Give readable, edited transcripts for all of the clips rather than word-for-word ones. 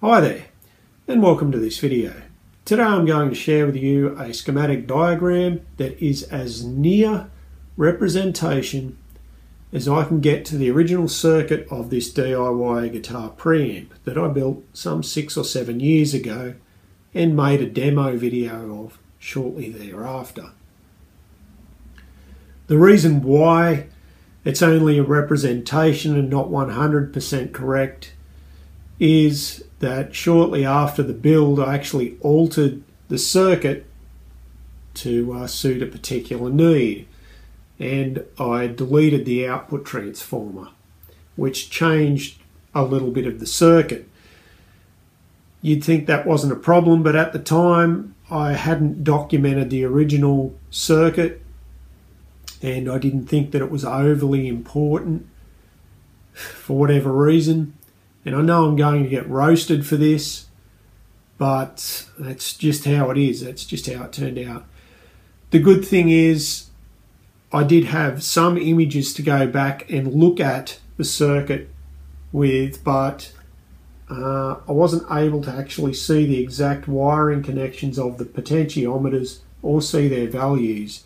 Hi there, and welcome to this video. Today I'm going to share with you a schematic diagram that is as near representation as I can get to the original circuit of this DIY guitar preamp that I built some 6 or 7 years ago and made a demo video of shortly thereafter. The reason why it's only a representation and not 100% correct is that shortly after the build I actually altered the circuit to suit a particular need, and I deleted the output transformer, which changed a little bit of the circuit. You'd think that wasn't a problem, but at the time I hadn't documented the original circuit and I didn't think that it was overly important for whatever reason. And I know I'm going to get roasted for this, but that's just how it is. That's just how it turned out. The good thing is I did have some images to go back and look at the circuit with, but I wasn't able to actually see the exact wiring connections of the potentiometers or see their values,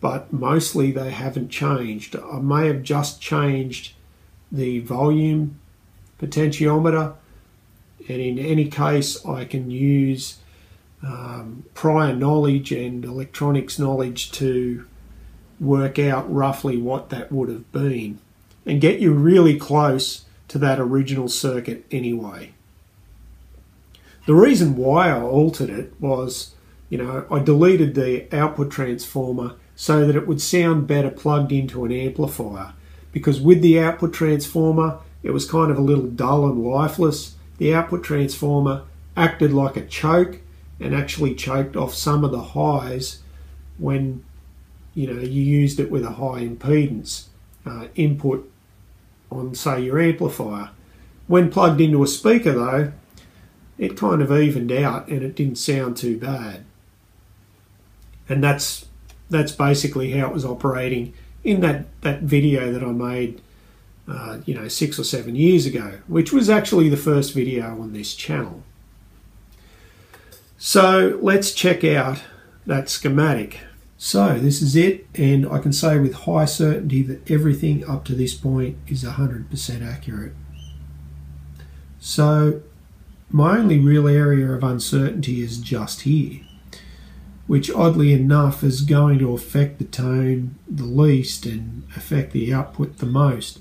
but mostly they haven't changed. I may have just changed the volume potentiometer, and in any case I can use prior knowledge and electronics knowledge to work out roughly what that would have been and get you really close to that original circuit anyway. The reason why I altered it was, you know, I deleted the output transformer so that it would sound better plugged into an amplifier, because with the output transformer it was kind of a little dull and lifeless. The output transformer acted like a choke and actually choked off some of the highs when, you know, you used it with a high impedance input on, say, your amplifier. When plugged into a speaker though, it kind of evened out and it didn't sound too bad. And that's basically how it was operating in that video that I made 6 or 7 years ago, which was actually the first video on this channel. So let's check out that schematic. So this is it, and I can say with high certainty that everything up to this point is 100% accurate. So my only real area of uncertainty is just here, which oddly enough is going to affect the tone the least and affect the output the most.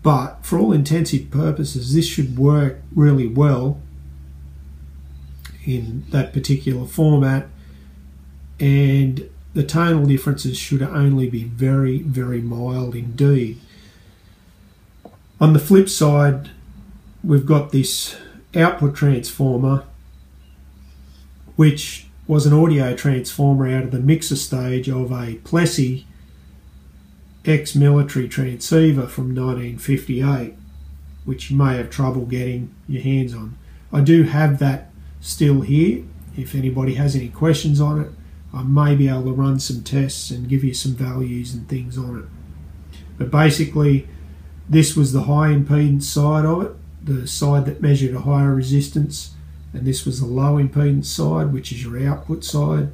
But for all intensive purposes, this should work really well in that particular format, and the tonal differences should only be very, very mild indeed. On the flip side, we've got this output transformer, which was an audio transformer out of the mixer stage of a Plessy ex-military transceiver from 1958, which you may have trouble getting your hands on. I do have that still here. If anybody has any questions on it, I may be able to run some tests and give you some values and things on it. But basically, this was the high impedance side of it, the side that measured a higher resistance, and this was the low impedance side, which is your output side,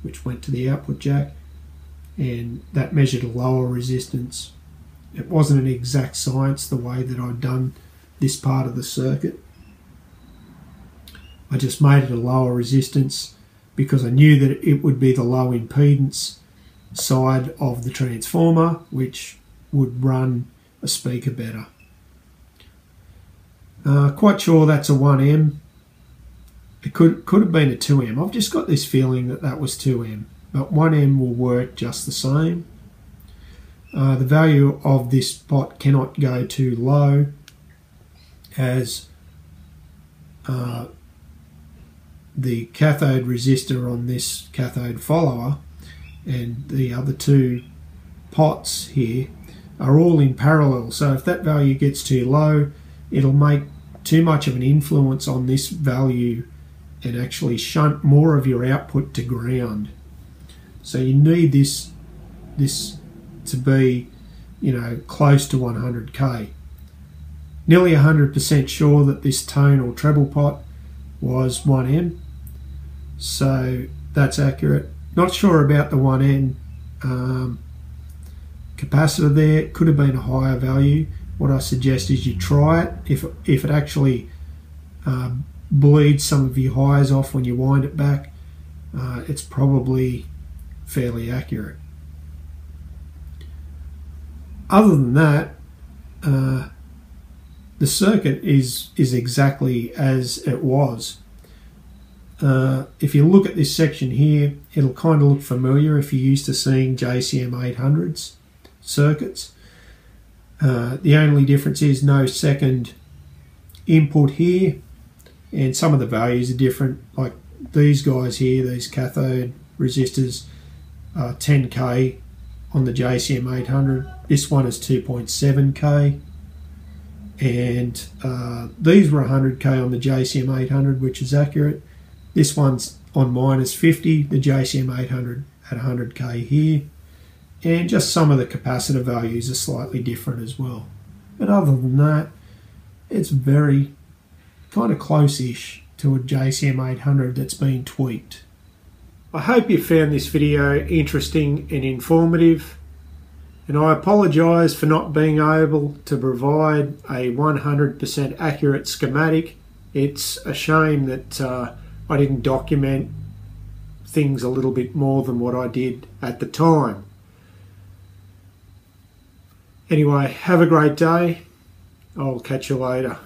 which went to the output jack, and that measured a lower resistance. It wasn't an exact science the way that I'd done this part of the circuit. I just made it a lower resistance because I knew that it would be the low impedance side of the transformer, which would run a speaker better. Quite sure that's a 1M. It could have been a 2M. I've just got this feeling that that was 2M. But 1M will work just the same. The value of this pot cannot go too low, as the cathode resistor on this cathode follower and the other two pots here are all in parallel. So if that value gets too low, it'll make too much of an influence on this value and actually shunt more of your output to ground. So you need this to be, you know, close to 100K. Nearly 100% sure that this tone or treble pot was 1N, so that's accurate. Not sure about the 1N capacitor there. It could have been a higher value. What I suggest is you try it. If it actually bleeds some of your highs off when you wind it back, it's probably fairly accurate. Other than that, the circuit is exactly as it was. If you look at this section here, it'll kind of look familiar if you're used to seeing JCM800s circuits. The only difference is no second input here, and some of the values are different. Like these guys here, these cathode resistors are 10K on the JCM800. This one is 2.7K. And these were 100K on the JCM800, which is accurate. This one's on -50, the JCM800 at 100K here. And just some of the capacitor values are slightly different as well. But other than that, it's very kind of close-ish to a JCM800 that's been tweaked. I hope you found this video interesting and informative. And I apologise for not being able to provide a 100% accurate schematic. It's a shame that I didn't document things a little bit more than what I did at the time. Anyway, have a great day. I'll catch you later.